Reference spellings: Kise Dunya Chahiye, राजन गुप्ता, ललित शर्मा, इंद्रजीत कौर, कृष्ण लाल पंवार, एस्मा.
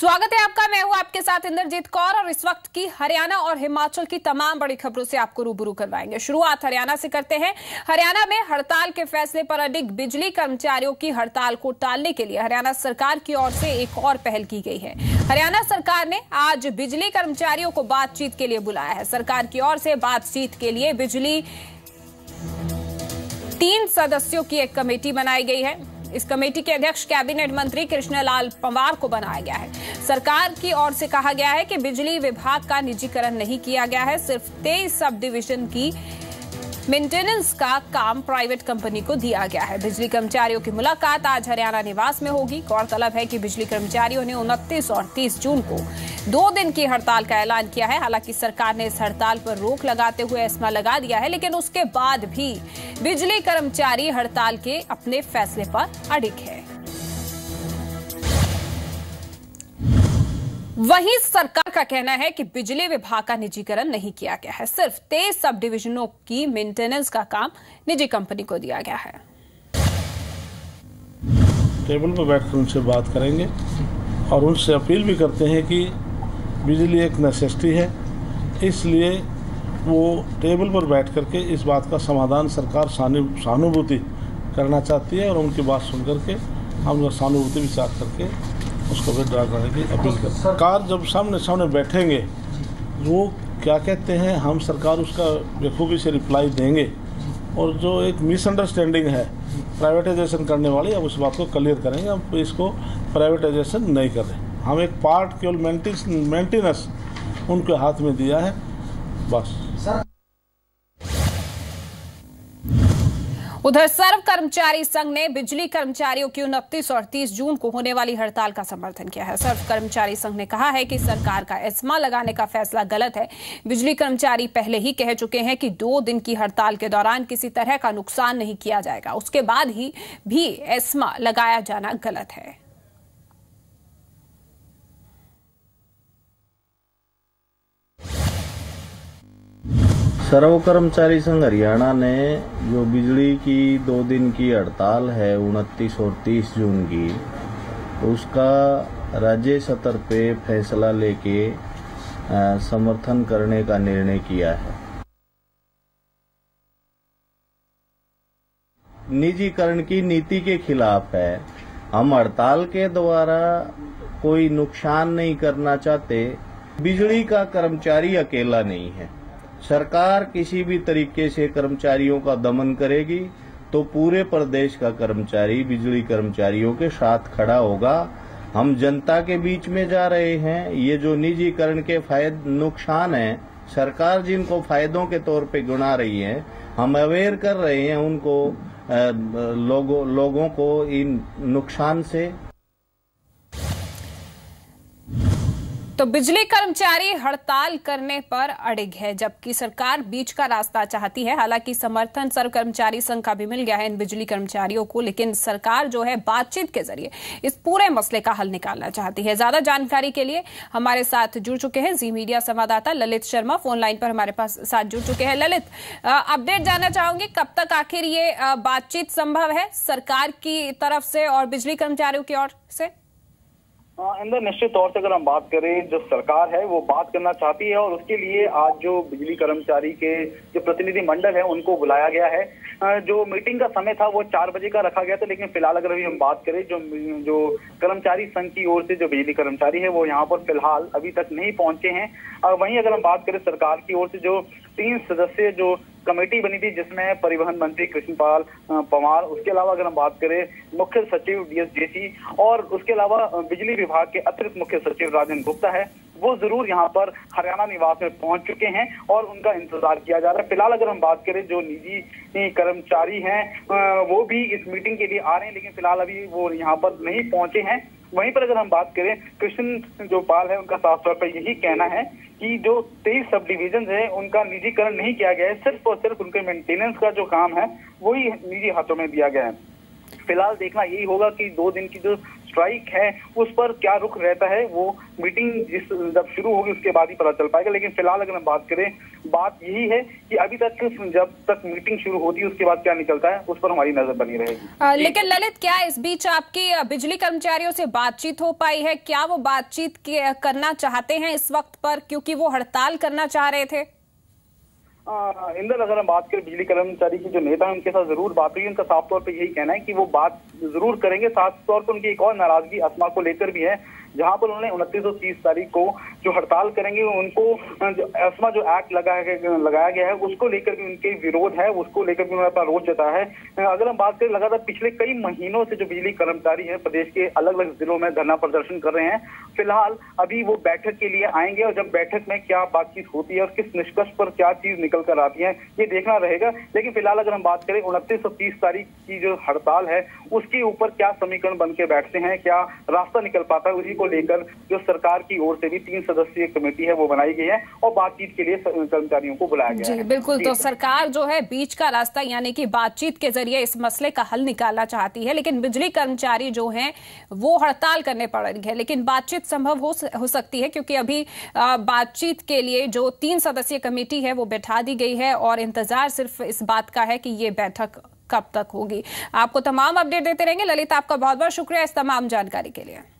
स्वागत है आपका, मैं हूं आपके साथ इंद्रजीत कौर और इस वक्त की हरियाणा और हिमाचल की तमाम बड़ी खबरों से आपको रूबरू करवाएंगे। शुरुआत हरियाणा से करते हैं। हरियाणा में हड़ताल के फैसले पर अडिग बिजली कर्मचारियों की हड़ताल को टालने के लिए हरियाणा सरकार की ओर से एक और पहल की गई है। हरियाणा सरकार ने आज बिजली कर्मचारियों को बातचीत के लिए बुलाया है। सरकार की ओर से बातचीत के लिए बिजली 3 सदस्यों की एक कमेटी बनाई गई है। इस कमेटी के अध्यक्ष कैबिनेट मंत्री कृष्ण लाल पंवार को बनाया गया है। सरकार की ओर से कहा गया है कि बिजली विभाग का निजीकरण नहीं किया गया है, सिर्फ 23 सब डिविजन की मेंटेनेंस का काम प्राइवेट कंपनी को दिया गया है। बिजली कर्मचारियों की मुलाकात आज हरियाणा निवास में होगी। गौरतलब है कि बिजली कर्मचारियों ने 29 और 30 जून को 2 दिन की हड़ताल का ऐलान किया है। हालांकि सरकार ने इस हड़ताल पर रोक लगाते हुए एस्मा लगा दिया है, लेकिन उसके बाद भी बिजली कर्मचारी हड़ताल के अपने फैसले पर अडिग है। वहीं सरकार का कहना है कि बिजली विभाग का निजीकरण नहीं किया गया है, सिर्फ 23 सब डिविजनों की मेंटेनेंस का काम निजी कंपनी को दिया गया है। टेबल पर बैठकर उनसे बात करेंगे और उनसे अपील भी करते हैं कि बिजली एक नेसेसिटी है, इसलिए वो टेबल पर बैठ करके इस बात का समाधान सरकार सहानुभूति करना चाहती है और उनकी बात सुन करके हम लोग सहानुभूति विचार करके उसको विड्रॉ करने की अपील कर। सरकार जब सामने सामने बैठेंगे वो क्या कहते हैं, हम सरकार उसका बेखूबी से रिप्लाई देंगे और जो एक मिसअंडरस्टैंडिंग है प्राइवेटाइजेशन करने वाली, अब उस बात को क्लियर करेंगे। हम इसको प्राइवेटाइजेशन नहीं कर रहे, हम एक पार्ट केवल मेंटेनेंस उनके हाथ में दिया है बस। उधर सर्व कर्मचारी संघ ने बिजली कर्मचारियों की 29 और 30 जून को होने वाली हड़ताल का समर्थन किया है। सर्व कर्मचारी संघ ने कहा है कि सरकार का एस्मा लगाने का फैसला गलत है। बिजली कर्मचारी पहले ही कह चुके हैं कि 2 दिन की हड़ताल के दौरान किसी तरह का नुकसान नहीं किया जाएगा, उसके बाद ही भी एस्मा लगाया जाना गलत है। सर्व कर्मचारी संघ हरियाणा ने जो बिजली की 2 दिन की हड़ताल है 29 और 30 जून की, उसका राज्य स्तर पे फैसला लेके समर्थन करने का निर्णय किया है। निजीकरण की नीति के खिलाफ है। हम हड़ताल के द्वारा कोई नुकसान नहीं करना चाहते। बिजली का कर्मचारी अकेला नहीं है, सरकार किसी भी तरीके से कर्मचारियों का दमन करेगी तो पूरे प्रदेश का कर्मचारी बिजली कर्मचारियों के साथ खड़ा होगा। हम जनता के बीच में जा रहे हैं। ये जो निजीकरण के फायदे नुकसान है, सरकार जिनको फायदों के तौर पे गिना रही है, हम अवेयर कर रहे हैं उनको, लोगों को इन नुकसान से। तो बिजली कर्मचारी हड़ताल करने पर अड़िग है, जबकि सरकार बीच का रास्ता चाहती है। हालांकि समर्थन सर्व कर्मचारी संघ का भी मिल गया है इन बिजली कर्मचारियों को, लेकिन सरकार जो है बातचीत के जरिए इस पूरे मसले का हल निकालना चाहती है। ज्यादा जानकारी के लिए हमारे साथ जुड़ चुके हैं जी मीडिया संवाददाता ललित शर्मा, फोन लाइन पर हमारे पास साथ जुड़ चुके हैं। ललित, अपडेट जानना चाहूंगी, कब तक आखिर ये बातचीत संभव है सरकार की तरफ से और बिजली कर्मचारियों की ओर से? इंदर, निश्चित तौर से अगर हम बात करें, जो सरकार है वो बात करना चाहती है और उसके लिए आज जो बिजली कर्मचारी के जो प्रतिनिधि मंडल है उनको बुलाया गया है। जो मीटिंग का समय था वो 4 बजे का रखा गया था, लेकिन फिलहाल अगर अभी हम बात करें जो कर्मचारी संघ की ओर से जो बिजली कर्मचारी है वो यहाँ पर फिलहाल अभी तक नहीं पहुंचे हैं। और वहीं अगर हम बात करें सरकार की ओर से जो 3 सदस्यीय जो कमेटी बनी थी, जिसमें परिवहन मंत्री कृष्ण लाल पंवार, उसके अलावा अगर हम बात करें मुख्य सचिव DSJC और उसके अलावा बिजली विभाग के अतिरिक्त मुख्य सचिव राजन गुप्ता है, वो जरूर यहाँ पर हरियाणा निवास में पहुंच चुके हैं और उनका इंतजार किया जा रहा है। फिलहाल अगर हम बात करें जो निजी कर्मचारी हैं वो भी इस मीटिंग के लिए आ रहे हैं, लेकिन फिलहाल अभी वो यहाँ पर नहीं पहुंचे हैं। वहीं पर अगर हम बात करें कृष्ण जो पाल है, उनका साफ तौर पर यही कहना है कि जो 23 सब डिविजन है उनका निजीकरण नहीं किया गया है, सिर्फ और सिर्फ उनके मेंटेनेंस का जो काम है वही निजी हाथों में दिया गया है। फिलहाल देखना यही होगा कि 2 दिन की जो स्ट्राइक है उस पर क्या रुख रहता है, वो मीटिंग जब शुरू होगी उसके बाद ही पता चल पाएगा। लेकिन फिलहाल अगर हम बात करें बात यही है कि अभी तक जब तक मीटिंग शुरू होती है उसके बाद क्या निकलता है उस पर हमारी नजर बनी रहेगी। लेकिन ललित, क्या इस बीच आपकी बिजली कर्मचारियों से बातचीत हो पाई है? क्या वो बातचीत करना चाहते हैं इस वक्त पर, क्योंकि वो हड़ताल करना चाह रहे थे? इंदर, अगर हम बात करें बिजली कर्मचारी की जो नेता है उनके साथ जरूर बात हुई, उनका साफ तौर पर यही कहना है कि वो बात जरूर करेंगे। साफ तौर पर उनकी एक और नाराजगी आत्मा को लेकर भी है, जहां पर उन्होंने 29 और 30 तारीख को जो हड़ताल करेंगे उनको जो एस्मा जो एक्ट लगाया गया है उसको लेकर भी उनके विरोध है, उसको लेकर भी उन्होंने अपना रोष जताया है। अगर हम बात करें, लगातार पिछले कई महीनों से जो बिजली कर्मचारी हैं प्रदेश के अलग अलग जिलों में धरना प्रदर्शन कर रहे हैं। फिलहाल अभी वो बैठक के लिए आएंगे और जब बैठक में क्या बातचीत होती है और किस निष्कर्ष पर क्या चीज निकल कर आती है ये देखना रहेगा। लेकिन फिलहाल अगर हम बात करें 29 और 30 तारीख की जो हड़ताल है उसके ऊपर क्या समीकरण बन के बैठते हैं, क्या रास्ता निकल पाता है, उसी को लेकर जो सरकार की ओर से भी 3 सदस्यीय कमेटी है वो बनाई गई है और बातचीत के लिए कर्मचारियों को बुलाया गया है। बिल्कुल, तो सरकार जो है बीच का रास्ता यानी कि बातचीत के जरिए इस मसले का हल निकालना चाहती है, लेकिन बिजली कर्मचारी जो हैं वो हड़ताल करने पड़ रही है। लेकिन बातचीत संभव हो सकती है क्योंकि अभी बातचीत के लिए जो 3 सदस्यीय कमेटी है वो बैठा दी गई है और इंतजार सिर्फ इस बात का है कि ये बैठक कब तक होगी। आपको तमाम अपडेट देते रहेंगे। ललित, आपका बहुत बहुत शुक्रिया इस तमाम जानकारी के लिए।